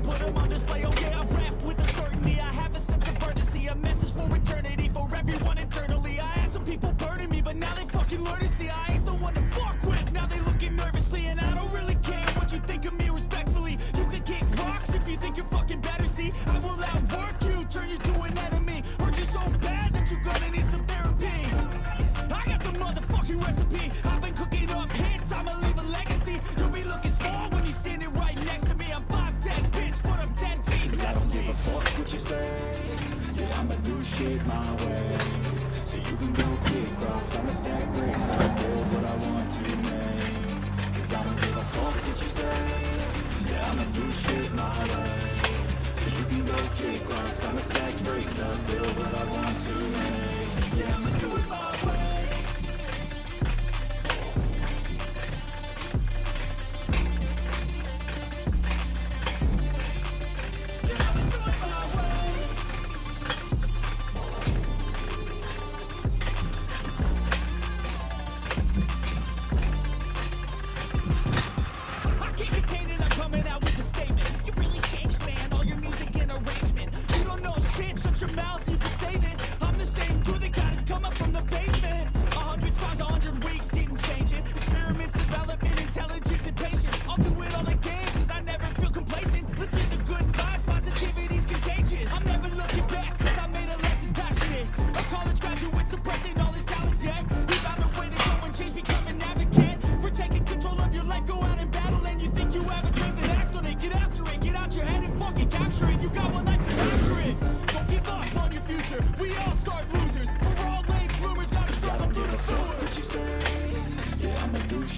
put them on display. Oh yeah, I rap with a certainty, I have a sense of urgency. A message for eternity, for everyone internally. I had some people burning me, but now they fucking learn to see I ain't the one to fuck with. Now they looking nervously, and I don't really care what you think of me respectfully. You can kick rocks if you think you're fucking better, see? I will outwork you, turn you to an enemy. Hurt you so bad that you're gonna need some therapy. I got the motherfucking recipe. I've been cooking up hits, I'ma leave a legacy. You'll be looking small when you're standing right next to me. I'm 5'10", bitch, but I'm 10 feet next to me. I don't give a fuck what you say. Yeah, I'ma do shit my way. So you can go kick rocks, I'ma stack bricks. I'll build what I want to make. Cause I don't give a fuck what you say. Yeah, I'ma do shit my way. So you can go kick rocks, I'ma stack bricks up, build what I want to make. Yeah, I'ma do it my way. Yeah, I'ma do it my way.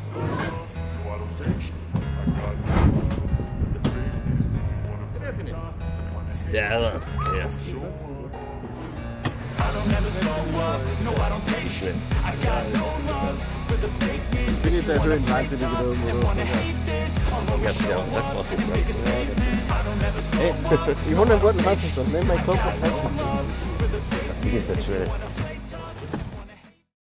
slow down. No, I don't take shit. I got you. The thing is, if you want to be it tough, I want to hit I don't ever slow up. No, I don't take shit. I got no love for the fakeness. If you want to hate this, I'll always show up and make a statement. I don't ever slow up. I got no love for the fakeness. Das Video ist halt schwer.